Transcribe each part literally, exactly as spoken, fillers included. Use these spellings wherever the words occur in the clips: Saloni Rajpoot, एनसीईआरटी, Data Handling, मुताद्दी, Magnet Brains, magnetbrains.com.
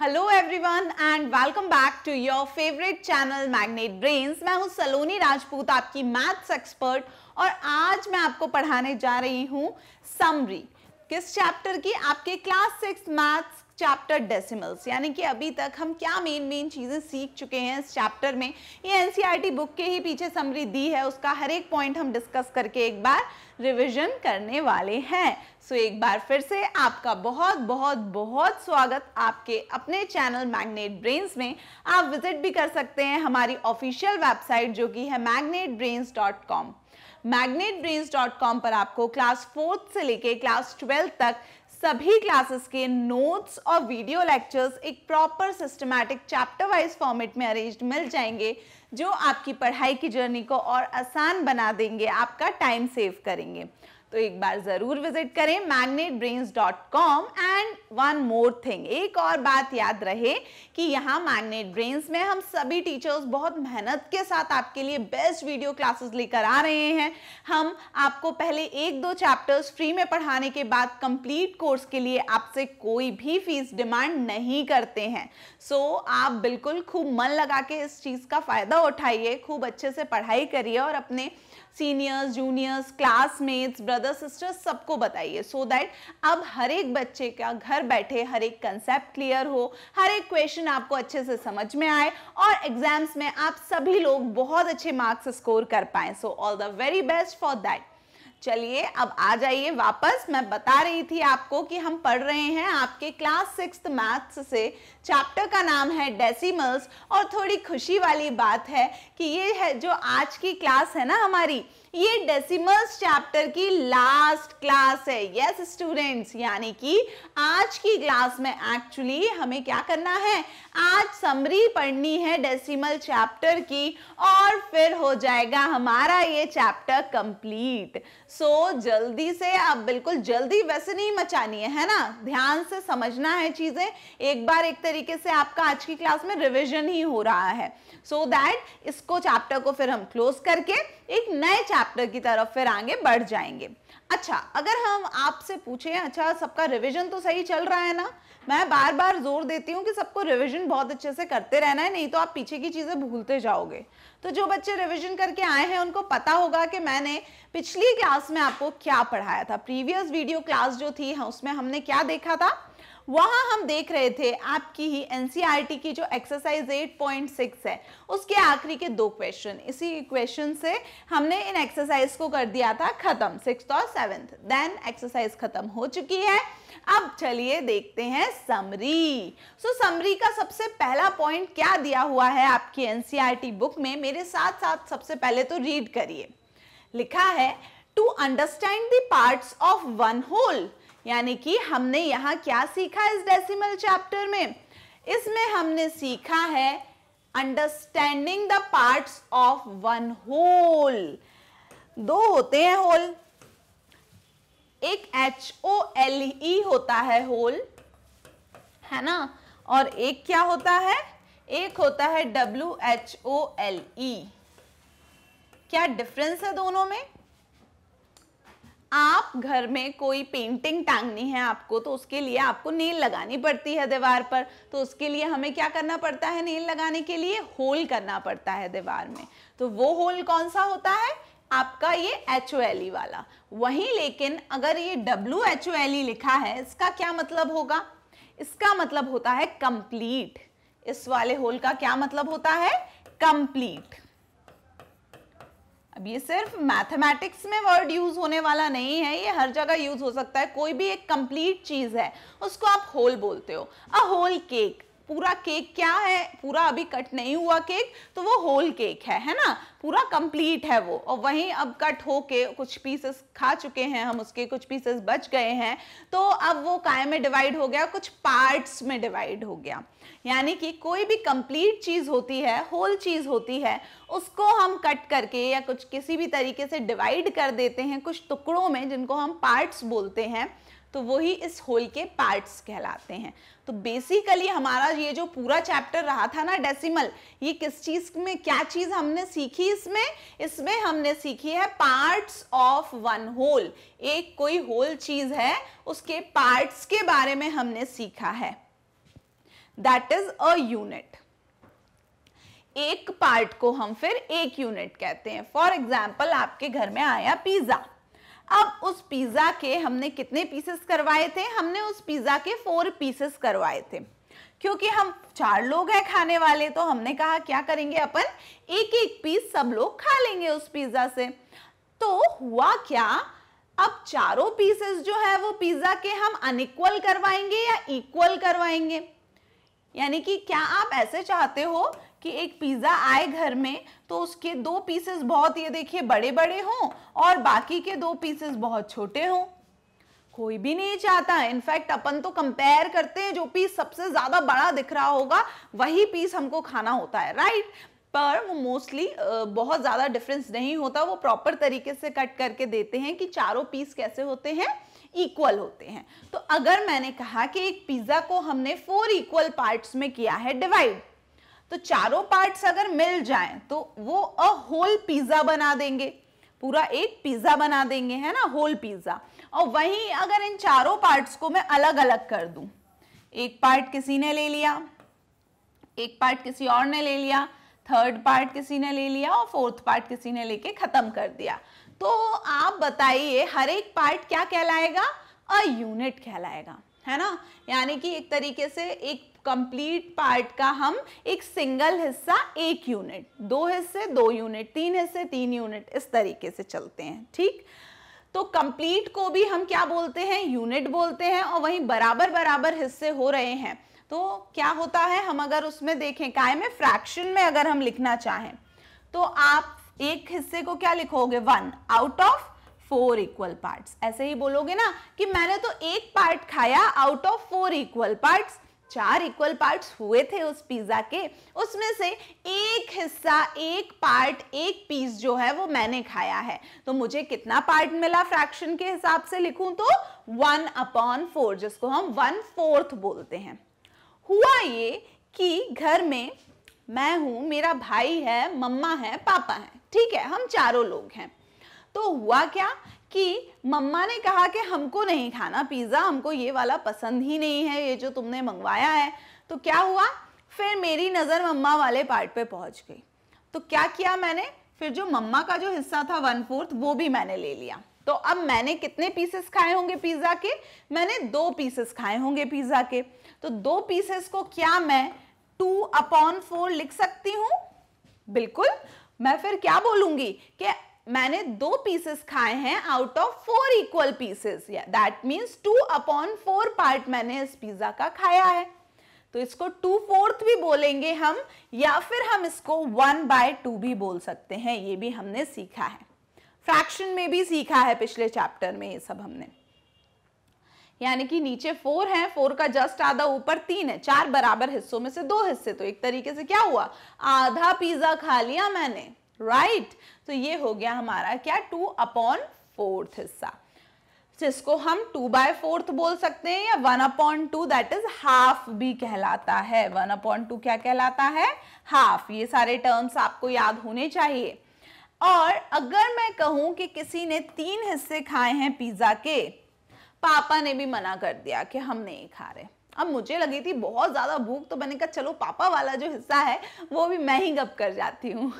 Hello everyone and welcome back to your favourite channel Magnet Brains. मैं हूं सलोनी राजपूत, आपकी maths expert, और आज मैं आपको पढ़ाने जा रही हूं समरी किस चैप्टर की, आपके class six maths chapter decimals. यानी कि अभी तक हम क्या मेन मेन चीज़ें सीख चुके हैं इस चैप्टर में। ये एनसीईआरटी बुक के ही पीछे समरी दी है, उसका हर एक पॉइंट हम डिस्कस करके एक बार रिवीजन करने वाले हैं। सो एक बार फिर से आपका बहुत बहुत बहुत स्वागत आपके अपने चैनल मैग्नेट ब्रेन्स में। आप विजिट भी कर सकते हैं हमारी ऑफिशियल वेबसाइट जो कि है Magnet Brains dot com. Magnet Brains dot com पर आपको क्लास फोर्थ से लेके क्लास ट्वेल्थ तक सभी क्लासेस के नोट्स और वीडियो लेक्चर्स एक proper systematic chapter wise format में अरेंज्ड मिल जाएंगे, जो आपकी पढ़ाई की जर्नी को और आसान बना देंगे, आपका टाइम सेव करेंगे। तो एक बार ज़रूर विजिट करें Magnet Brains dot com. And one more thing, एक और बात याद रहे कि यहाँ मैग्नेट ब्रेन्स में हम सभी टीचर्स बहुत मेहनत के साथ आपके लिए बेस्ट वीडियो क्लासेस लेकर आ रहे हैं। हम आपको पहले एक दो चैप्टर्स फ्री में पढ़ाने के बाद कंप्लीट कोर्स के लिए आपसे कोई भी फीस डिमांड नहीं करते हैं। सो so, आप बिल्कुल खूब मन लगा के इस चीज़ का फ़ायदा उठाइए, खूब अच्छे से पढ़ाई करिए और अपने seniors, juniors, classmates, brother sisters सबको बताइए, सो दैट अब हर एक बच्चे का घर बैठे हर एक कंसेप्ट क्लियर हो, हर एक क्वेश्चन आपको अच्छे से समझ में आए और एग्जाम्स में आप सभी लोग बहुत अच्छे मार्क्स स्कोर कर पाएँ। So all the very best for that. चलिए अब आ जाइए वापस। मैं बता रही थी आपको कि हम पढ़ रहे हैं आपके क्लास सिक्स्थ मैथ्स से। चैप्टर का नाम है डेसिमल्स। और थोड़ी खुशी वाली बात है कि ये है जो आज की क्लास है ना हमारी, ये डेसिमल्स चैप्टर की लास्ट क्लास है। यस स्टूडेंट्स, यानी कि आज की क्लास में एक्चुअली हमें क्या करना है, आज समरी पढ़नी है डेसिमल चैप्टर की और फिर हो जाएगा हमारा ये चैप्टर कंप्लीट। सो जल्दी से, अब बिल्कुल जल्दी वैसे नहीं मचानी है, है ना, ध्यान से समझना है चीज़ें। एक बार एक तरीके से आपका आज की क्लास में रिविजन ही हो रहा है, सो दैट इसको चैप्टर को फिर हम क्लोज करके एक नए चैप्टर की तरफ फिर आगे बढ़ जाएंगे। अच्छा, अगर हम आपसे पूछें, अच्छा सबका रिवीजन तो सही चल रहा है ना, मैं बार बार जोर देती हूँ कि सबको रिवीजन बहुत अच्छे से करते रहना है, नहीं तो आप पीछे की चीज़ें भूलते जाओगे। तो जो बच्चे रिवीजन करके आए हैं उनको पता होगा कि मैंने पिछली क्लास में आपको क्या पढ़ाया था। प्रीवियस वीडियो क्लास जो थी उसमें हमने क्या देखा था, वहाँ हम देख रहे थे आपकी ही एनसीईआरटी की जो एक्सरसाइज एट पॉइंट सिक्स है उसके आखिरी के दो क्वेश्चन। इसी क्वेश्चन से हमने इन एक्सरसाइज को कर दिया था खत्म, सिक्स्थ और सेवेंथ। देन एक्सरसाइज खत्म हो चुकी है। अब चलिए देखते हैं समरी। सो so, समरी का सबसे पहला पॉइंट क्या दिया हुआ है आपकी एनसीईआरटी बुक में, मेरे साथ साथ सबसे पहले तो रीड करिए। लिखा है to understand the parts of one whole. यानी कि हमने यहाँ क्या सीखा इस डेसिमल चैप्टर में, इसमें हमने सीखा है understanding the parts of one whole. दो होते हैं होल, एक एच ओ एल ई होता है होल, है ना, और एक क्या होता है, एक होता है W H O L E. क्या डिफरेंस है दोनों में? आप घर में कोई पेंटिंग टांगनी है आपको, तो उसके लिए आपको नेल लगानी पड़ती है दीवार पर, तो उसके लिए हमें क्या करना पड़ता है, नेल लगाने के लिए होल करना पड़ता है दीवार में। तो वो होल कौन सा होता है आपका, ये एच ओ एल ई वाला। वहीं लेकिन अगर ये W H O L E लिखा है, इसका क्या मतलब होगा, इसका मतलब होता है कंप्लीट। इस वाले होल का क्या मतलब होता है, कंप्लीट। अब ये सिर्फ मैथमेटिक्स में वर्ड यूज होने वाला नहीं है, ये हर जगह यूज हो सकता है। कोई भी एक कंप्लीट चीज है उसको आप होल बोलते हो। अ होल केक, पूरा केक क्या है, पूरा अभी कट नहीं हुआ केक, तो वो होल केक है, है ना, पूरा कंप्लीट है वो। और वहीं अब कट होके कुछ पीसेस खा चुके हैं हम उसके, कुछ पीसेस बच गए हैं, तो अब वो काय में डिवाइड हो गया, कुछ पार्ट्स में डिवाइड हो गया। यानी कि कोई भी कंप्लीट चीज़ होती है, होल चीज़ होती है, उसको हम कट करके या कुछ किसी भी तरीके से डिवाइड कर देते हैं कुछ टुकड़ों में, जिनको हम पार्ट्स बोलते हैं, तो वही इस होल के पार्ट्स कहलाते हैं। तो बेसिकली हमारा ये जो पूरा चैप्टर रहा था ना डेसिमल, ये किस चीज़ में, क्या चीज़ हमने सीखी इसमें, इसमें हमने सीखी है पार्ट्स ऑफ वन होल। एक कोई होल चीज़ है उसके पार्ट्स के बारे में हमने सीखा है। That is a unit. एक पार्ट को हम फिर एक यूनिट कहते हैं। फॉर एग्जाम्पल, आपके घर में आया पिज्जा। अब उस पिज्जा के हमने कितने पीसेस करवाए थे? हमने उस पिज्जा के फोर पीसेस करवाए थे। क्योंकि हम चार लोग हैं खाने वाले, तो हमने कहा क्या करेंगे अपन, एक एक पीस सब लोग खा लेंगे उस पिज्जा से। तो हुआ क्या, अब चारों पीसेस जो है वो पिज्जा के हम अनइक्वल करवाएंगे या इक्वल करवाएंगे? यानी कि क्या आप ऐसे चाहते हो कि एक पिज्जा आए घर में तो उसके दो पीसेस बहुत, ये देखिए, बड़े बड़े हों और बाकी के दो पीसेस बहुत छोटे हों? कोई भी नहीं चाहता। इनफैक्ट अपन तो कंपेयर करते हैं, जो पीस सबसे ज्यादा बड़ा दिख रहा होगा वही पीस हमको खाना होता है, राइट? पर वो मोस्टली बहुत ज़्यादा डिफरेंस नहीं होता, वो प्रॉपर तरीके से कट करके देते हैं कि चारों पीस कैसे होते हैं, इक्वल होते हैं। तो अगर मैंने कहा कि एक पिज़्ज़ा को हमने फोर इक्वल पार्ट्स में किया है डिवाइड, तो चारों पार्ट्स अगर मिल जाएं तो वो अ होल पिज़्ज़ा बना देंगे, पूरा एक पिज़्ज़ा बना देंगे, है ना, होल पिज़्ज़ा। और वहीं अगर इन चारों पार्ट्स को मैं अलग अलग कर दूँ, एक पार्ट किसी ने ले लिया, एक पार्ट किसी और ने ले लिया, थर्ड पार्ट किसी ने ले लिया और फोर्थ पार्ट किसी ने लेके खत्म कर दिया, तो आप बताइए हर एक पार्ट क्या कहलाएगा? अ यूनिट कहलाएगा, है ना। यानी कि एक तरीके से एक कंप्लीट पार्ट का हम एक सिंगल हिस्सा एक यूनिट, दो हिस्से दो यूनिट, तीन हिस्से तीन यूनिट, इस तरीके से चलते हैं, ठीक। तो कंप्लीट को भी हम क्या बोलते हैं? यूनिट बोलते हैं। और वहीं बराबर बराबर हिस्से हो रहे हैं तो क्या होता है, हम अगर उसमें देखें काय में, फ्रैक्शन में अगर हम लिखना चाहें तो आप एक हिस्से को क्या लिखोगे, one out of four equal parts. ऐसे ही बोलोगे ना कि मैंने तो एक पार्ट खाया out of four equal parts, चार इक्वल पार्ट्स हुए थे उस पिज्जा के, उसमें से एक हिस्सा, एक पार्ट, एक पीस जो है वो मैंने खाया है, तो मुझे कितना पार्ट मिला? फ्रैक्शन के हिसाब से लिखूं तो वन अपॉन फोर, जिसको हम वन फोर्थ बोलते हैं। हुआ ये कि घर में मैं हूँ, मेरा भाई है, मम्मा है, पापा है, ठीक है, हम चारों लोग हैं। तो हुआ क्या कि मम्मा ने कहा कि हमको नहीं खाना पिज़्ज़ा, हमको ये वाला पसंद ही नहीं है, ये जो तुमने मंगवाया है। तो क्या हुआ, फिर मेरी नज़र मम्मा वाले पार्ट पे पहुँच गई, तो क्या किया मैंने, फिर जो मम्मा का जो हिस्सा था वन फोर्थ वो भी मैंने ले लिया। तो अब मैंने कितने पीसेस खाए होंगे पिज़्ज़ा के? मैंने दो पीसेस खाए होंगे पिज़्ज़ा के। तो दो पीसेस को क्या मैं टू अपॉन फोर लिख सकती हूँ? बिल्कुल। मैं फिर क्या बोलूँगी कि मैंने दो पीसेस खाए हैं out of four equal pieces, that means two upon four part मैंने इस पिज़्ज़ा का खाया है। तो इसको टू फोर्थ भी बोलेंगे हम, या फिर हम इसको वन बाय टू भी बोल सकते हैं, ये भी हमने सीखा है, फ्रैक्शन में भी सीखा है पिछले चैप्टर में ये सब हमने। यानी कि नीचे फोर है, फोर का जस्ट आधा, ऊपर तीन है, चार बराबर हिस्सों में से दो हिस्से, तो एक तरीके से क्या हुआ, आधा पिज़्ज़ा खा लिया मैंने, राइट। तो ये हो गया हमारा क्या, टू अपॉन फोर्थ हिस्सा, जिसको हम टू बाय फोर्थ बोल सकते हैं, या one upon two, that is half भी कहलाता है। वन अपॉन टू क्या कहलाता है? हाफ। ये सारे टर्म्स आपको याद होने चाहिए। और अगर मैं कहूं कि किसी ने तीन हिस्से खाए हैं पिज़्ज़ा के, पापा ने भी मना कर दिया कि हम नहीं खा रहे। अब मुझे लगी थी बहुत ज़्यादा भूख, तो मैंने कहा चलो पापा वाला जो हिस्सा है वो भी मैं ही गप कर जाती हूँ,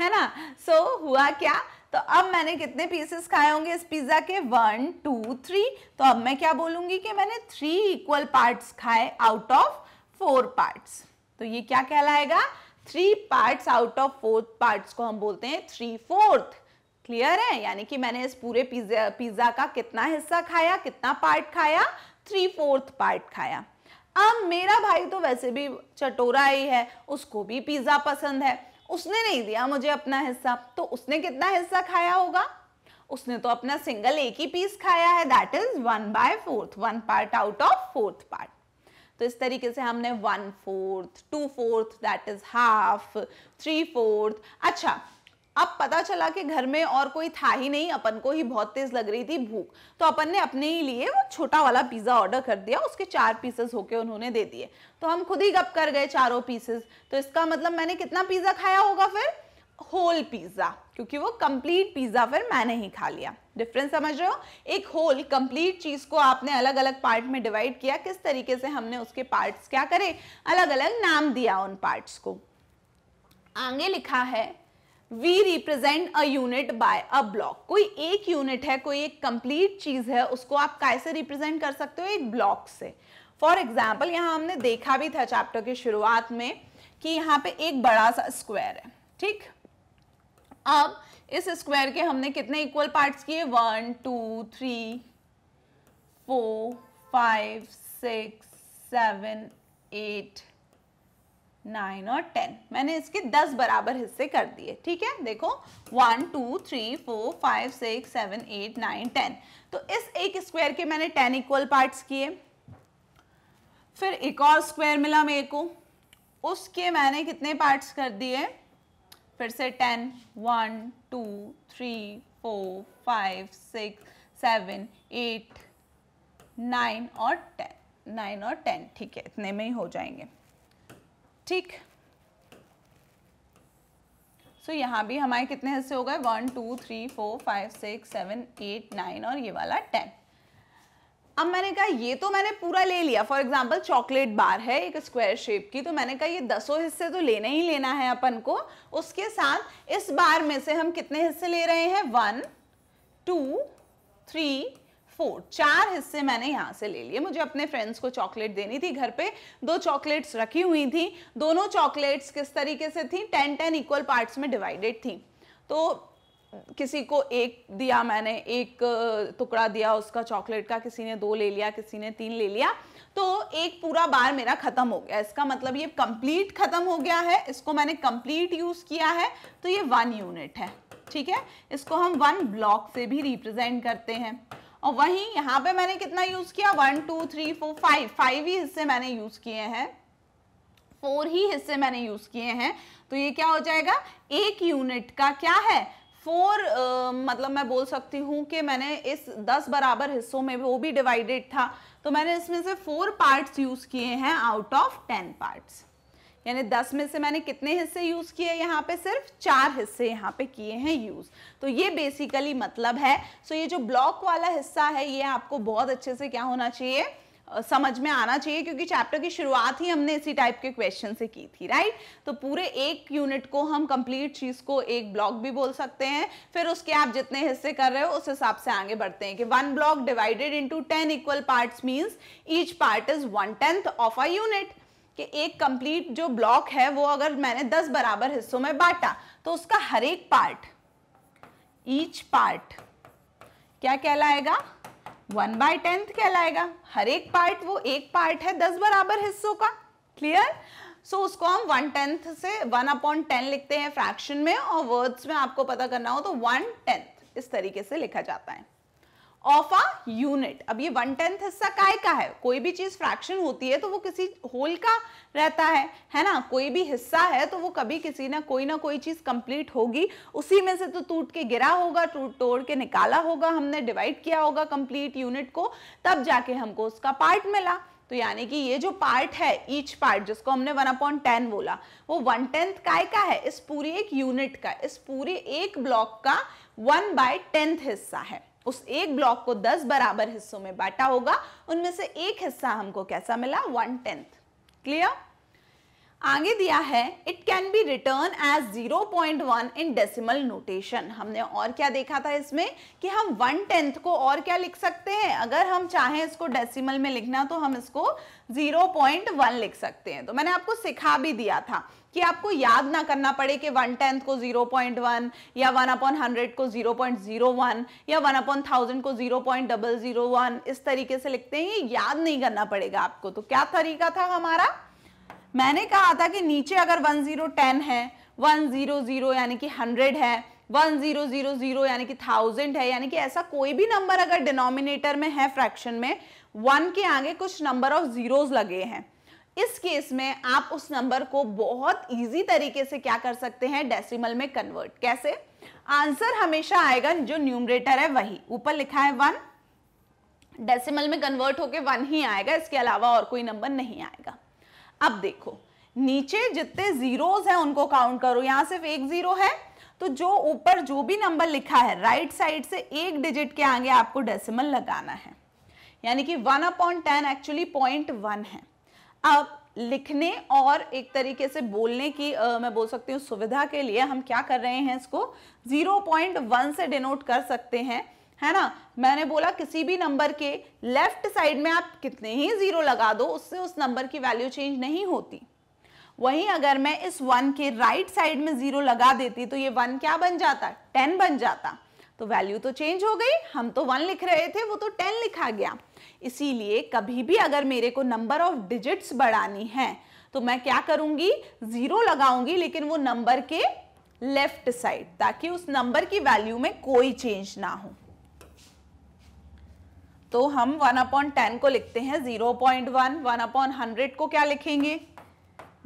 है ना। सो so, हुआ क्या, तो अब मैंने कितने पीसेस खाए होंगे इस पिज़्ज़ा के, वन टू थ्री। तो अब मैं क्या बोलूँगी कि मैंने थ्री इक्वल पार्ट्स खाए आउट ऑफ फोर पार्ट्स। तो ये क्या कहलाएगा, three parts out of fourth parts को हम बोलते हैं थ्री फोर्थ। क्लियर है? यानी कि मैंने इस पूरे पिज्जा पिज्जा का कितना हिस्सा खाया, कितना पार्ट खाया, थ्री फोर्थ पार्ट खाया। अब मेरा भाई तो वैसे भी चटोरा ही है, उसको भी पिज्जा पसंद है, उसने नहीं दिया मुझे अपना हिस्सा, तो उसने कितना हिस्सा खाया होगा? उसने तो अपना सिंगल एक ही पीस खाया है, that is one by fourth, one part out of fourth part. तो इस तरीके से हमने one fourth, two fourth that is half, three fourth. अच्छा, अब पता चला कि घर में और कोई था ही नहीं, अपन को ही बहुत तेज लग रही थी भूख, तो अपन ने अपने ही लिए वो छोटा वाला पिज़्ज़ा ऑर्डर कर दिया, उसके चार पीसेस होके उन्होंने दे दिए, तो हम खुद ही गप कर गए चारों पीसेस। तो इसका मतलब मैंने कितना पिज़्ज़ा खाया होगा, फिर होल पिज्ज़ा, क्योंकि वो कंप्लीट पिज़्ज़ा फिर मैंने ही खा लिया। डिफरेंस समझ रहे हो? एक होल कंप्लीट चीज़ को आपने अलग अलग पार्ट में डिवाइड किया, किस तरीके से हमने उसके पार्ट्स क्या करे, अलग अलग नाम दिया उन पार्ट्स को। आगे लिखा है we represent a unit by a block. कोई एक यूनिट है, कोई एक कंप्लीट चीज़ है, उसको आप कैसे रिप्रेजेंट कर सकते हो? एक ब्लॉक से। फॉर एग्जाम्पल यहाँ हमने देखा भी था चैप्टर की शुरुआत में कि यहाँ पे एक बड़ा सा स्क्वायर है, ठीक। अब इस स्क्वायर के हमने कितने इक्वल पार्ट्स किए? One two three four five six seven eight nine और टेन। मैंने इसके दस बराबर हिस्से कर दिए, ठीक है। देखो one two three four five six seven eight nine ten. तो इस एक स्क्वायर के मैंने टेन इक्वल पार्ट्स किए। फिर एक और स्क्वायर मिला मेरे को, उसके मैंने कितने पार्ट्स कर दिए? फिर से ten. One two three four five six seven eight nine और टेन, नाइन और टेन, ठीक है, इतने में ही हो जाएंगे, ठीक। सो so, यहाँ भी हमारे कितने हिस्से हो गए? One two three four five six seven eight nine और ये वाला टेन। अब मैंने कहा ये तो मैंने पूरा ले लिया। फॉर एग्जाम्पल चॉकलेट बार है एक स्क्वायर शेप की, तो मैंने कहा ये दसों हिस्से तो लेना ही लेना है अपन को। उसके साथ इस बार में से हम कितने हिस्से ले रहे हैं? वन टू थ्री फोर, चार हिस्से मैंने यहाँ से ले लिए। मुझे अपने फ्रेंड्स को चॉकलेट देनी थी, घर पे दो चॉकलेट्स रखी हुई थी। दोनों चॉकलेट्स किस तरीके से थी? टेन टेन इक्वल पार्ट्स में डिवाइडेड थी। तो किसी को एक दिया मैंने, एक टुकड़ा दिया उसका चॉकलेट का, किसी ने दो ले लिया, किसी ने तीन ले लिया। तो एक पूरा बार मेरा खत्म हो गया। इसका मतलब ये कंप्लीट खत्म हो गया है, इसको मैंने कंप्लीट यूज किया है, तो ये वन यूनिट है, ठीक है। इसको हम वन ब्लॉक से भी रिप्रेजेंट करते हैं। और वहीं यहाँ पे मैंने कितना यूज किया? One two three four five, five ही हिस्से मैंने यूज किए हैं, फोर ही हिस्से मैंने यूज किए हैं। तो ये क्या हो जाएगा? एक यूनिट का क्या है? फोर uh, मतलब मैं बोल सकती हूँ कि मैंने इस दस बराबर हिस्सों में वो भी डिवाइडेड था, तो मैंने इसमें से फोर पार्ट्स यूज़ किए हैं आउट ऑफ टेन पार्ट्स। यानी दस में से मैंने कितने हिस्से यूज़ किए? यहाँ पे सिर्फ चार हिस्से यहाँ पे किए हैं यूज़। तो ये बेसिकली मतलब है। सो ये जो ब्लॉक वाला हिस्सा है ये आपको बहुत अच्छे से क्या होना चाहिए? समझ में आना चाहिए, क्योंकि चैप्टर की शुरुआत ही हमने इसी टाइप के क्वेश्चन से की थी, राइट। तो पूरे एक यूनिट को हम कंप्लीट चीज़ को एक ब्लॉक भी बोल सकते हैं। फिर उसके आप जितने हिस्से कर रहे हो उस हिसाब से आगे बढ़ते हैं कि one block divided into ten equal parts means each part is one tenth of a unit. कि एक कंप्लीट जो ब्लॉक है वो अगर मैंने दस बराबर हिस्सों में बांटा तो उसका हर एक पार्ट, ईच पार्ट क्या कहलाएगा? वन बाई टेंथ कहलाएगा। हर एक पार्ट वो एक पार्ट है दस बराबर हिस्सों का, क्लियर। सो so, उसको हम वन टेंथ से वन अपॉन टेन लिखते हैं फ्रैक्शन में, और वर्ड्स में आपको पता करना हो तो वन टेंथ इस तरीके से लिखा जाता है ऑफ अ यूनिट। अब ये वन टेंथ हिस्सा काय का है? कोई भी चीज़ फ्रैक्शन होती है तो वो किसी होल का रहता है, है ना। कोई भी हिस्सा है तो वो कभी किसी ना कोई ना कोई चीज़ कंप्लीट होगी, उसी में से तो टूट के गिरा होगा, टूट तोड़ के निकाला होगा, हमने डिवाइड किया होगा कंप्लीट यूनिट को, तब जाके हमको उसका पार्ट मिला। तो यानी कि ये जो पार्ट है, ईच पार्ट जिसको हमने वन अपॉन टेन बोला, वो वन टेंथ काय का है? इस पूरी एक यूनिट का, इस पूरे एक ब्लॉक का वन बाय टेंथ हिस्सा है। उस एक ब्लॉक को दस बराबर हिस्सों में बांटा होगा, उनमें से एक हिस्सा हमको कैसा मिला? One tenth, clear. आगे दिया है it can be written as zero point one in decimal notation. हमने और क्या देखा था इसमें कि हम वन टेंथ को और क्या लिख सकते हैं? अगर हम चाहें इसको डेसिमल में लिखना तो हम इसको ज़ीरो पॉइंट वन लिख सकते हैं। तो मैंने आपको सिखा भी दिया था कि आपको याद ना करना पड़े कि वन टेंथ को ज़ीरो पॉइंट वन या वन अपॉन हंड्रेड को ज़ीरो पॉइंट ज़ीरो वन या वन अपॉन थाउजेंड को zero point zero zero one इस तरीके से लिखते हैं, ये याद नहीं करना पड़ेगा आपको। तो क्या तरीका था हमारा? मैंने कहा था कि नीचे अगर वन ज़ीरो टेन है, वन ज़ीरो ज़ीरो यानी कि हंड्रेड है, वन ज़ीरो ज़ीरो ज़ीरो यानी कि थाउजेंड है, यानी कि ऐसा कोई भी नंबर अगर डिनोमिनेटर में है फ्रैक्शन में, वन के आगे कुछ नंबर ऑफ जीरोस लगे हैं, इस केस में आप उस नंबर को बहुत इजी तरीके से क्या कर सकते हैं? डेसिमल में कन्वर्ट। कैसे? आंसर हमेशा आएगा जो न्यूमरेटर है वही, ऊपर लिखा है वन, डेसिमल में कन्वर्ट होके वन ही आएगा, इसके अलावा और कोई नंबर नहीं आएगा। अब देखो नीचे जितने जीरोस हैं उनको काउंट करो, यहाँ सिर्फ एक जीरो है, तो जो ऊपर जो भी नंबर लिखा है राइट साइड से एक डिजिट के आगे आपको डेसिमल लगाना है, यानी कि one upon ten actually point one है। अब लिखने और एक तरीके से बोलने की आ, मैं बोल सकती हूँ सुविधा के लिए हम क्या कर रहे हैं, इसको जीरो पॉइंट वन से डिनोट कर सकते हैं, है ना। मैंने बोला किसी भी नंबर के लेफ्ट साइड में आप कितने ही जीरो लगा दो, उससे उस नंबर की वैल्यू चेंज नहीं होती। वहीं अगर मैं इस वन के राइट साइड में जीरो लगा देती तो ये वन क्या बन जाता, टेन बन जाता, तो वैल्यू तो चेंज हो गई। हम तो वन लिख रहे थे, वो तो टेन लिखा गया। इसीलिए कभी भी अगर मेरे को नंबर ऑफ डिजिट्स बढ़ानी है तो मैं क्या करूंगी, जीरो लगाऊंगी, लेकिन वो नंबर के लेफ्ट साइड, ताकि उस नंबर की वैल्यू में कोई चेंज ना हो। तो हम वन अपॉन टेन को लिखते हैं zero point one, one upon hundred को क्या लिखेंगे,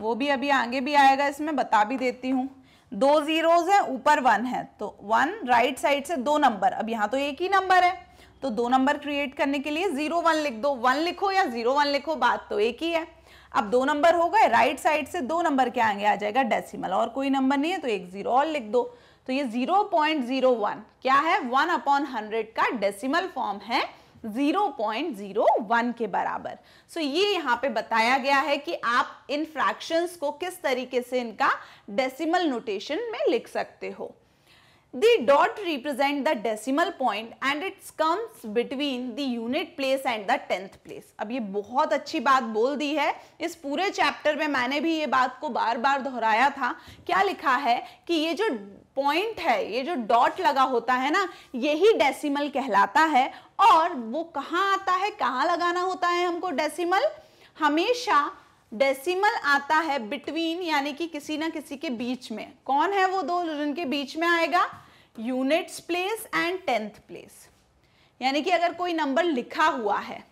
वो भी अभी आगे भी आएगा, इसमें बता भी देती हूँ। दो जीरोज हैं, ऊपर वन है, तो वन राइट साइड से दो नंबर, अब यहाँ तो एक ही नंबर है, तो दो नंबर क्रिएट करने के लिए जीरो वन लिख दो, वन लिखो या जीरो वन लिखो, बात तो एक ही है। अब दो नंबर हो गए, राइट साइड से दो नंबर के आगे आ जाएगा डेसिमल, और कोई नंबर नहीं है तो एक जीरो और लिख दो। तो ये जीरो पॉइंट जीरो वन क्या है, वन अपॉन हंड्रेड का डेसिमल फॉर्म है, जीरो पॉइंट जीरो वन के बराबर। सो so, ये यहाँ पे बताया गया है कि आप इन फ्रैक्शंस को किस तरीके से इनका डेसिमल नोटेशन में लिख सकते हो। The dot represent the decimal point and it comes between the unit place and the tenth place। अब ये बहुत अच्छी बात बोल दी है, इस पूरे चैप्टर में मैंने भी ये बात को बार बार दोहराया था। क्या लिखा है कि ये जो पॉइंट है, ये जो डॉट लगा होता है ना, यही डेसिमल कहलाता है। और वो कहाँ आता है, कहाँ लगाना होता है हमको डेसिमल, हमेशा डेसिमल आता है बिटवीन, यानी कि किसी ना किसी के बीच में। कौन है वो दो, जिनके बीच में आएगा, units place and tenth place. यानी कि अगर कोई नंबर लिखा हुआ है,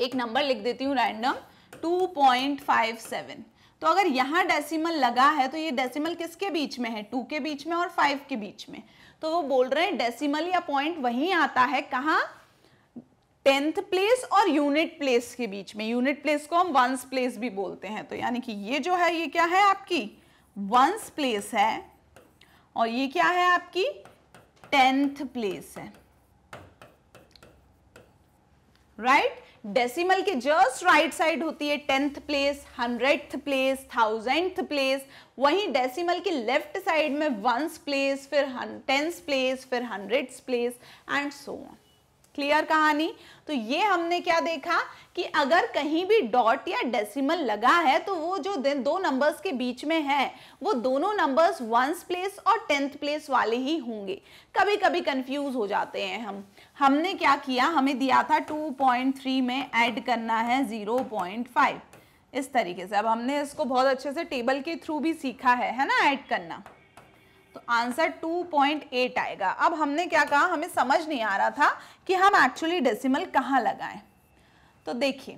एक नंबर लिख देती हूँ random two point five seven, तो अगर यहाँ डेसिमल लगा है तो ये डेसिमल किसके बीच में है, टू के बीच में और फाइव के बीच में। तो वो बोल रहे हैं डेसिमल या पॉइंट वहीं आता है, कहाँ, टेंथ प्लेस और यूनिट प्लेस के बीच में। यूनिट प्लेस को हम वंस प्लेस भी बोलते हैं। तो यानी कि ये जो है, ये क्या है आपकी वंस प्लेस है, और ये क्या है आपकी टेंथ प्लेस है, राइट। डेसिमल के जस्ट राइट साइड होती है tenth place, hundred place, thousand place. वहीं डेसिमल के लेफ्ट साइड में वंस प्लेस, फिर टेंस प्लेस, फिर hundred place and so on. Clear कहानी। तो ये हमने क्या देखा कि अगर कहीं भी डॉट या डेसिमल लगा है तो वो जो दो नंबर्स के बीच में है, वो दोनों नंबर्स वंस प्लेस और टेंथ प्लेस वाले ही होंगे। कभी कभी कंफ्यूज हो जाते हैं हम। हमने क्या किया, हमें दिया था टू पॉइंट थ्री में ऐड करना है जीरो पॉइंट फाइव, इस तरीके से। अब हमने इसको बहुत अच्छे से टेबल के थ्रू भी सीखा है, है ना, ऐड करना। तो आंसर टू पॉइंट एट आएगा। अब हमने क्या कहा, हमें समझ नहीं आ रहा था कि हम एक्चुअली डेसिमल कहाँ लगाएं। तो देखिए,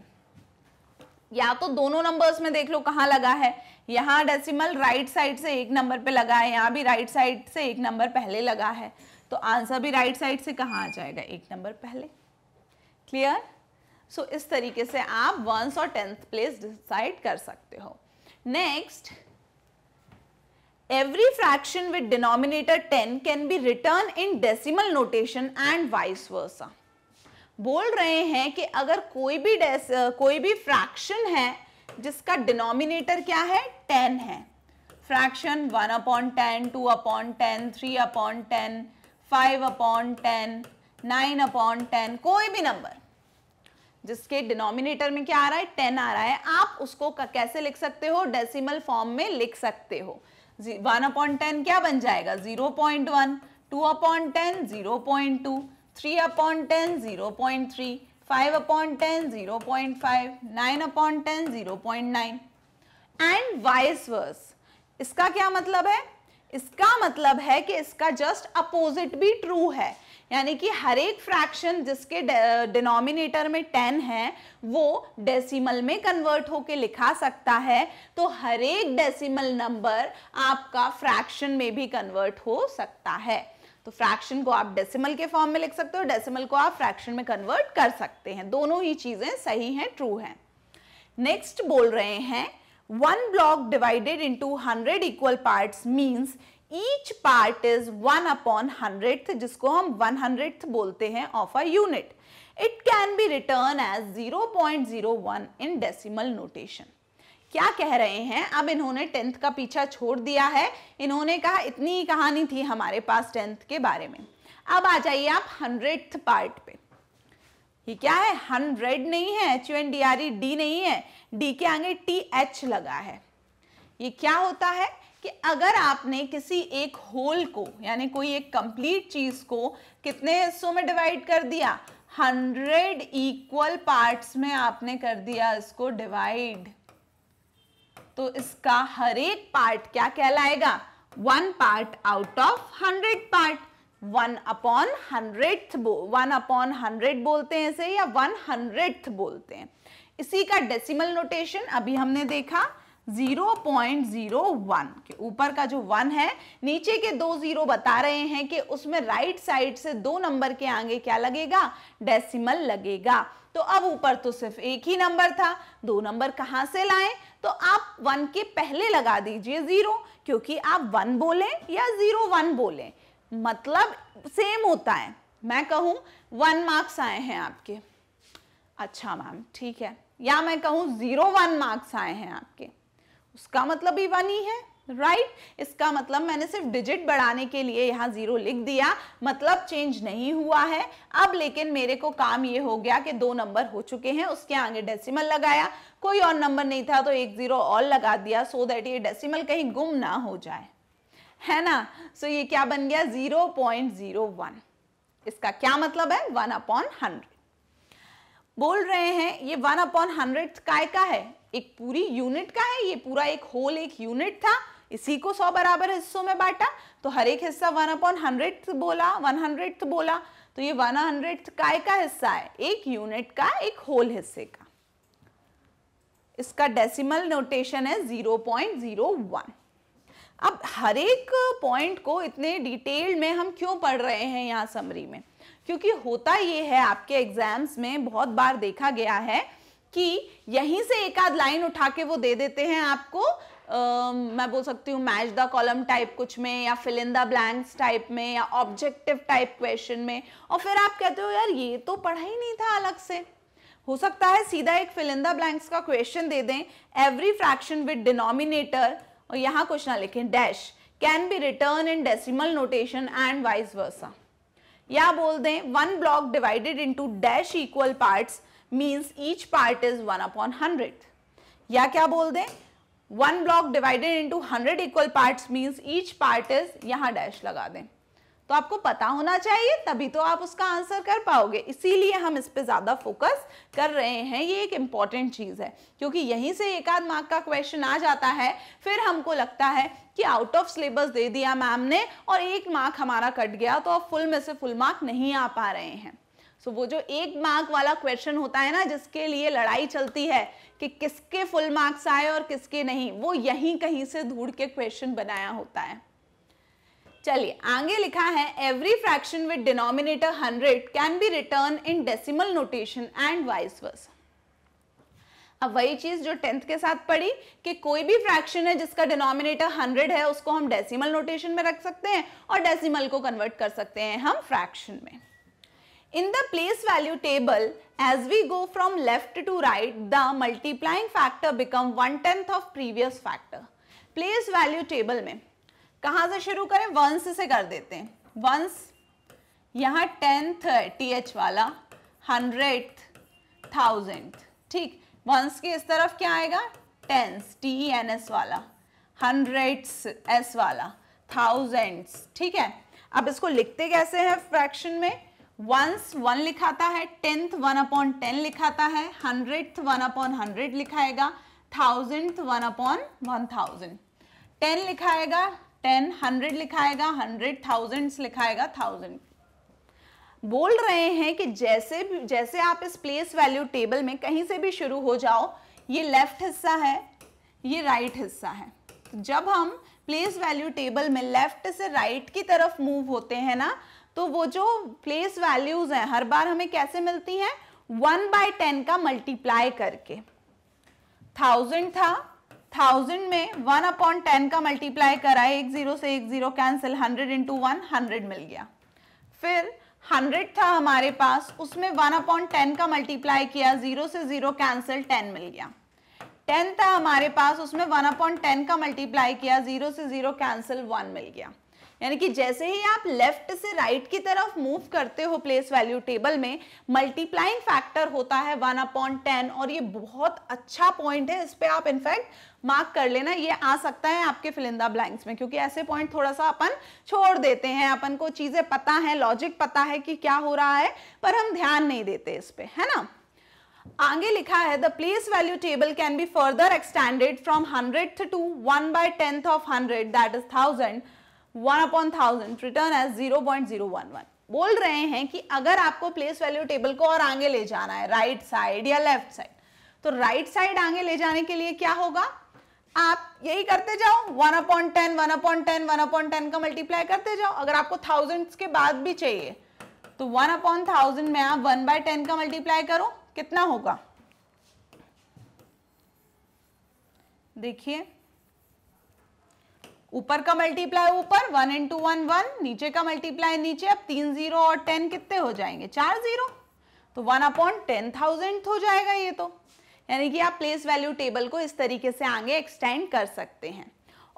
या तो दोनों नंबर्स में देख लो कहाँ लगा है। यहाँ डेसिमल राइट साइड से एक नंबर पे लगा है, यहाँ भी राइट साइड से एक नंबर पहले लगा है, तो आंसर भी राइट साइड से कहाँ आ जाएगा, एक नंबर पहले। क्लियर। सो so, इस तरीके से आप वंस और टेंथ प्लेस डिसाइड कर सकते हो। Next, every fraction with denominator ten can be written in decimal notation and vice versa। बोल रहे हैं कि अगर कोई भी कोई भी फ्रैक्शन है जिसका डिनोमिनेटर क्या है, टेन है, fraction one upon ten, two upon ten, three upon ten, five upon ten, nine upon ten, कोई भी नंबर जिसके डिनोमिनेटर में क्या आ रहा है, टेन आ रहा है, आप उसको कैसे लिख सकते हो, डेसिमल फॉर्म में लिख सकते हो। वन अपॉन टेन क्या बन जाएगा, zero point one, two upon ten zero point two, three upon ten zero point three, five upon ten zero point five, nine upon ten zero point nine and vice versa. इसका क्या मतलब है, इसका मतलब है कि इसका जस्ट अपोजिट भी ट्रू है, यानी कि हर एक फ्रैक्शन जिसके डिनोमिनेटर में टेन है वो डेसिमल में कन्वर्ट होके लिखा सकता है, तो हर एक डेसिमल नंबर आपका फ्रैक्शन में भी कन्वर्ट हो सकता है। तो फ्रैक्शन को आप डेसिमल के फॉर्म में लिख सकते हो, डेसिमल को आप फ्रैक्शन में कन्वर्ट कर सकते हैं, दोनों ही चीजें सही हैं, ट्रू हैं। नेक्स्ट बोल रहे हैं, one block divided into hundred equal parts means each part is one upon hundredth, जिसको हम one hundredth बोलते हैं of a unit. It can be written as zero point zero one in decimal notation. क्या कह रहे हैं, अब इन्होंने टेंथ का पीछा छोड़ दिया है, इन्होंने कहा इतनी ही कहानी थी हमारे पास टेंथ के बारे में. अब आ जाइए आप हंड्रेडथ पार्ट पे. ये क्या है, हंड्रेड नहीं है, H U N D R E D नहीं है, डी के आगे टी एच लगा है. ये क्या होता है कि अगर आपने किसी एक होल को यानी कोई एक कंप्लीट चीज को कितने हिस्सों में डिवाइड कर दिया, हंड्रेड इक्वल पार्ट्स में आपने कर दिया इसको डिवाइड, तो इसका हर एक पार्ट क्या कहलाएगा, one part out of hundred part. One upon hundred one upon hundred बोलते हैं इसे, या वन हंड्रेड बोलते हैं. इसी का डेसिमल नोटेशन अभी हमने देखा ज़ीरो पॉइंट ज़ीरो वन के ऊपर का जो वन है, नीचे के दो जीरो बता रहे हैं कि उसमें राइट साइड से दो नंबर के आगे क्या लगेगा, डेसिमल लगेगा. तो अब ऊपर तो सिर्फ एक ही नंबर था, दो नंबर कहाँ से लाएं, तो आप वन के पहले लगा दीजिए जीरो, क्योंकि आप वन बोलें या जीरो वन बोलें मतलब सेम होता है. मैं कहूँ वन मार्क्स आए हैं आपके, अच्छा मैम ठीक है, या मैं कहूँ जीरो वन मार्क्स आए हैं आपके, उसका मतलब भी वन ही है, राइट right? इसका मतलब मैंने सिर्फ डिजिट बढ़ाने के लिए यहाँ जीरो लिख दिया, मतलब चेंज नहीं हुआ है. अब लेकिन मेरे को काम ये हो गया कि दो नंबर हो चुके हैं, उसके आगे डेसिमल लगाया, कोई और नंबर नहीं था तो एक जीरो और लगा दिया, सो दैट ये डेसिमल कहीं गुम ना हो जाए, है ना. सो so ये क्या बन गया ज़ीरो पॉइंट ज़ीरो वन. इसका क्या मतलब है, वन अपॉन हंड्रेड. बोल रहे हैं ये वन अपॉन हंड्रेड काय का है, एक पूरी यूनिट का है, ये पूरा एक होल एक यूनिट था, इसी को सौ बराबर हिस्सों में बांटा, तो हर एक हिस्सा वन अपॉन हंड्रेड बोला, वन हंड्रेड बोला, तो ये वन हंड्रेड काय का हिस्सा है, एक यूनिट का, एक होल हिस्से का. इसका डेसिमल नोटेशन है ज़ीरो पॉइंट ज़ीरो वन. अब हर एक पॉइंट को इतने डिटेल में हम क्यों पढ़ रहे हैं यहाँ समरी में, क्योंकि होता ये है आपके एग्जाम्स में बहुत बार देखा गया है कि यहीं से एक आध लाइन उठा के वो दे देते हैं आपको, आ, मैं बोल सकती हूँ मैच द कॉलम टाइप कुछ में, या fill in the blanks type में, या ऑब्जेक्टिव टाइप क्वेश्चन में, और फिर आप कहते हो यार ये तो पढ़ा ही नहीं था अलग से. हो सकता है सीधा एक फिल इन द ब्लैंक्स का क्वेश्चन दे दें, एवरी फ्रैक्शन विद डिनोमिनेटर, और यहाँ कुछ ना लिखें, dash can be written in decimal notation and vice versa, या बोल दें one block divided into dash equal parts means each part is one upon hundred, या क्या बोल दें one block divided into hundred equal parts means each part is, यहाँ dash लगा दें. तो आपको पता होना चाहिए तभी तो आप उसका आंसर कर पाओगे, इसीलिए हम इस पे ज़्यादा फोकस कर रहे हैं. ये एक इम्पॉर्टेंट चीज़ है क्योंकि यहीं से एक आध मार्क का क्वेश्चन आ जाता है, फिर हमको लगता है कि आउट ऑफ सिलेबस दे दिया मैम ने और एक मार्क हमारा कट गया, तो अब फुल में से फुल मार्क नहीं आ पा रहे हैं. सो so, वो जो एक मार्क वाला क्वेश्चन होता है ना, जिसके लिए लड़ाई चलती है कि किसके फुल मार्क्स आए और किसके नहीं, वो यहीं कहीं से ढूंढ के क्वेश्चन बनाया होता है. चलिए आगे लिखा है every fraction with denominator hundred can be written in decimal notation and vice versa. अब वही चीज जो टेंथ के साथ पढ़ी कि कोई भी फ्रैक्शन है जिसका डिनोमिनेटर हंड्रेड है, उसको हम डेसिमल नोटेशन में रख सकते हैं और डेसिमल को कन्वर्ट कर सकते हैं हम फ्रैक्शन में. In the place value table as we go from left to right the multiplying factor become one tenth of previous factor. Place value table में कहाँ से शुरू करें, वंस से कर देते हैं. वंस, यहाँ टेंथ टी एच वाला, हंड्रेड थाउजेंड, ठीक. वंस के इस तरफ क्या आएगा, tens T E N S वाला, हंड्रेड्स एस वाला, थाउजेंड्स, ठीक है. अब इसको लिखते कैसे हैं फ्रैक्शन में, वंस वन लिखाता है, टेंथ वन अपॉन टेन लिखाता है, हंड्रेड वन अपॉन हंड्रेड लिखाएगा, thousand one upon one thousand, ten लिखाएगा टेन, हंड्रेड लिखाएगा हंड्रेड, थाउजेंड्स लिखाएगा थाउजेंड. बोल रहे हैं कि जैसे भी जैसे आप इस प्लेस वैल्यू टेबल में कहीं से भी शुरू हो जाओ, ये लेफ्ट हिस्सा है, ये राइट right हिस्सा है. तो जब हम प्लेस वैल्यू टेबल में लेफ्ट से राइट right की तरफ मूव होते हैं ना, तो वो जो प्लेस वैल्यूज हैं हर बार हमें कैसे मिलती हैं, वन बाय टेन का मल्टीप्लाई करके. थाउजेंड था थाउजेंड में वन अपॉन टेन का मल्टीप्लाई कराए, एक जीरो से एक zero cancel, hundred into one hundred मिल गया। फिर हंड्रेड था हमारे पास, उसमें वन अपॉन टेन का मल्टीप्लाई किया, जीरो से जीरो कैंसिल, टेन मिल गया। टेन था हमारे पास, उसमें वन अपॉन टेन का मल्टीप्लाई किया, जीरो से जीरो कैंसिल, वन मिल गया। यानी कि जैसे ही आप लेफ्ट से राइट की तरफ मूव करते हो प्लेस वैल्यू टेबल में, मल्टीप्लाइंग फैक्टर होता है वन अपॉन टेन, और ये बहुत अच्छा पॉइंट है, इस पे आप इनफैक्ट मार्क कर लेना, ये आ सकता है आपके फिलिंदा ब्लैंक्स में, क्योंकि ऐसे पॉइंट थोड़ा सा अपन छोड़ देते हैं, अपन को चीज़ें पता है, लॉजिक पता है कि क्या हो रहा है, पर हम ध्यान नहीं देते इस पर, है ना। आगे लिखा है the place value table can be further extended from hundred to one by tenth of hundred that is thousand, one upon thousand written as zero point zero one one. बोल रहे हैं कि अगर आपको प्लेस वैल्यू टेबल को और आगे ले जाना है, राइट साइड या लेफ्ट साइड, तो राइट साइड आगे ले जाने के लिए क्या होगा, आप यही करते जाओ, one upon ten one upon ten one upon ten का मल्टीप्लाई करते जाओ। अगर आपको थाउजेंड्स के बाद भी चाहिए तो वन अपॉन थाउजेंड में आप वन बाय टेन का मल्टीप्लाई करो, कितना होगा देखिए, ऊपर का मल्टीप्लाई ऊपर, वन इंटू वन वन, नीचे का मल्टीप्लाई नीचे। अब तीन जीरो और टेन कितने हो जाएंगे, चार जीरो, तो वन अपॉन टेन थाउजेंड हो जाएगा ये। तो यानी कि आप प्लेस वैल्यू टेबल को इस तरीके से आगे एक्सटेंड कर सकते हैं।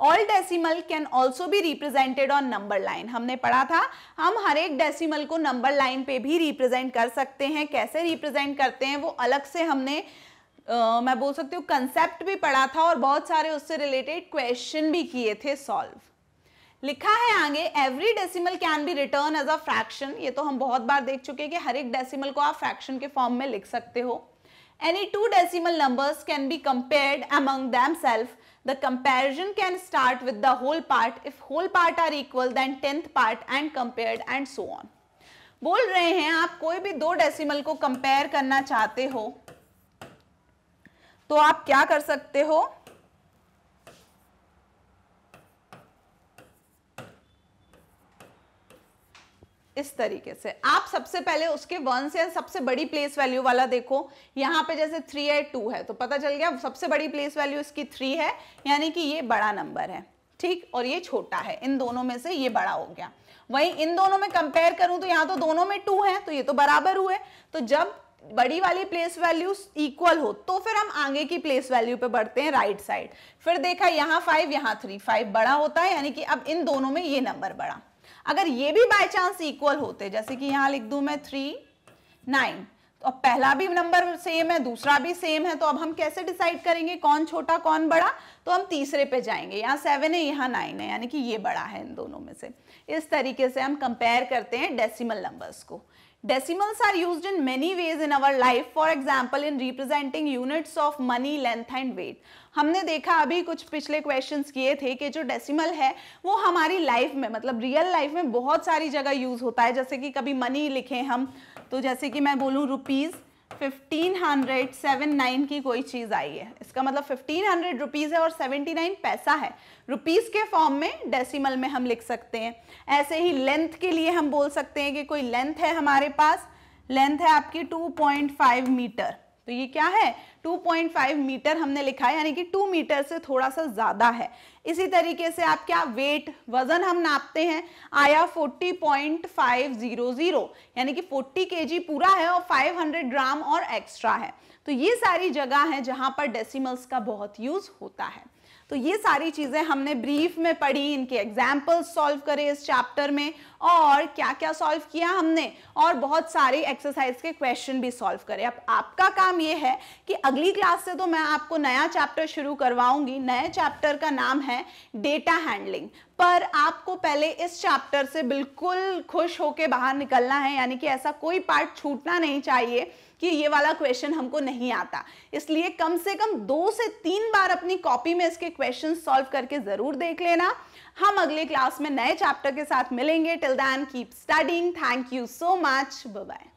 ऑल डेसिमल कैन ऑल्सो भी रिप्रेजेंटेड ऑन नंबर लाइन, हमने पढ़ा था हम हर एक डेसिमल को नंबर लाइन पे भी रिप्रेजेंट कर सकते हैं। कैसे रिप्रेजेंट करते हैं वो अलग से हमने Uh, मैं बोल सकती हूँ कंसेप्ट भी पढ़ा था, और बहुत सारे उससे रिलेटेड क्वेश्चन भी किए थे सॉल्व। लिखा है आगे every decimal can be written as a fraction, ये तो हम बहुत बार देख चुके हैं कि हर एक डेसिमल को आप फ्रैक्शन के फॉर्म में लिख सकते हो। Any two decimal numbers can be compared among themself, the comparison can start with the whole part, if whole part are equal then tenth part and compared and so on. बोल रहे हैं आप कोई भी दो डेसिमल को compare करना चाहते हो तो आप क्या कर सकते हो, इस तरीके से आप सबसे पहले उसके वन से सबसे बड़ी प्लेस वैल्यू वाला देखो। यहाँ पे जैसे थ्री है टू है, तो पता चल गया सबसे बड़ी प्लेस वैल्यू इसकी थ्री है, यानी कि ये बड़ा नंबर है, ठीक, और ये छोटा है। इन दोनों में से ये बड़ा हो गया। वहीं इन दोनों में कंपेयर करूं तो यहाँ तो दोनों में टू है, तो ये तो बराबर हुए। तो जब बड़ी वाली प्लेस वैल्यू इक्वल हो तो फिर हम आगे की प्लेस वैल्यू पे बढ़ते हैं राइट साइड। फिर देखा यहाँ फाइव यहाँ थ्री, फाइव बड़ा होता है, यानी कि अब इन दोनों में ये नंबर बड़ा। अगर ये भी बाय चांस इक्वल होते, जैसे कि यहाँ लिख दूं मैं थ्री नाइन, तो अब पहला भी नंबर सेम है दूसरा भी सेम है, तो अब हम कैसे डिसाइड करेंगे कौन छोटा कौन बड़ा, तो हम तीसरे पे जाएंगे। यहाँ सेवन है यहाँ नाइन है, यानी कि ये बड़ा है इन दोनों में से। इस तरीके से हम कंपेयर करते हैं डेसिमल नंबर्स को। Decimals are used in many ways in our life. For example, in representing units of money, length and weight. हमने देखा अभी कुछ पिछले क्वेश्चंस किए थे कि जो डेसिमल है वो हमारी लाइफ में, मतलब रियल लाइफ में बहुत सारी जगह यूज होता है। जैसे कि कभी मनी लिखें हम, तो जैसे कि मैं बोलूँ rupees fifteen hundred seven nine की कोई चीज़ आई है, इसका मतलब फिफ्टीन हंड्रेड रुपीज़ है और सेवेंटी नाइन पैसा है। रुपीज़ के फॉर्म में डेसिमल में हम लिख सकते हैं। ऐसे ही लेंथ के लिए हम बोल सकते हैं कि कोई लेंथ है हमारे पास, लेंथ है आपकी टू पॉइंट फाइव मीटर, तो ये क्या है टू पॉइंट फाइव मीटर हमने लिखा है, यानी कि टू मीटर से थोड़ा सा ज़्यादा है। इसी तरीके से आप क्या वेट वज़न हम नापते हैं, आया forty point five zero zero, यानी कि फोर्टी केजी पूरा है और फाइव हंड्रेड ग्राम और एक्स्ट्रा है। तो ये सारी जगह है जहाँ पर डेसिमल्स का बहुत यूज़ होता है। तो ये सारी चीज़ें हमने ब्रीफ में पढ़ी, इनके एग्जाम्पल्स सॉल्व करे इस चैप्टर में, और क्या क्या सॉल्व किया हमने, और बहुत सारी एक्सरसाइज के क्वेश्चन भी सॉल्व करे। अब आपका काम ये है कि अगली क्लास से तो मैं आपको नया चैप्टर शुरू करवाऊंगी। नए चैप्टर का नाम है डेटा हैंडलिंग, पर आपको पहले इस चैप्टर से बिल्कुल खुश होकर बाहर निकलना है, यानी कि ऐसा कोई पार्ट छूटना नहीं चाहिए कि ये वाला क्वेश्चन हमको नहीं आता। इसलिए कम से कम दो से तीन बार अपनी कॉपी में इसके क्वेश्चन सॉल्व करके ज़रूर देख लेना। हम अगले क्लास में नए चैप्टर के साथ मिलेंगे। Till then keep studying. Thank you so much. Bye bye.